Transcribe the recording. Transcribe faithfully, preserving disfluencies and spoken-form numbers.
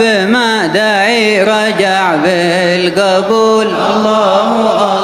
بما دعي رجع بالقبول. الله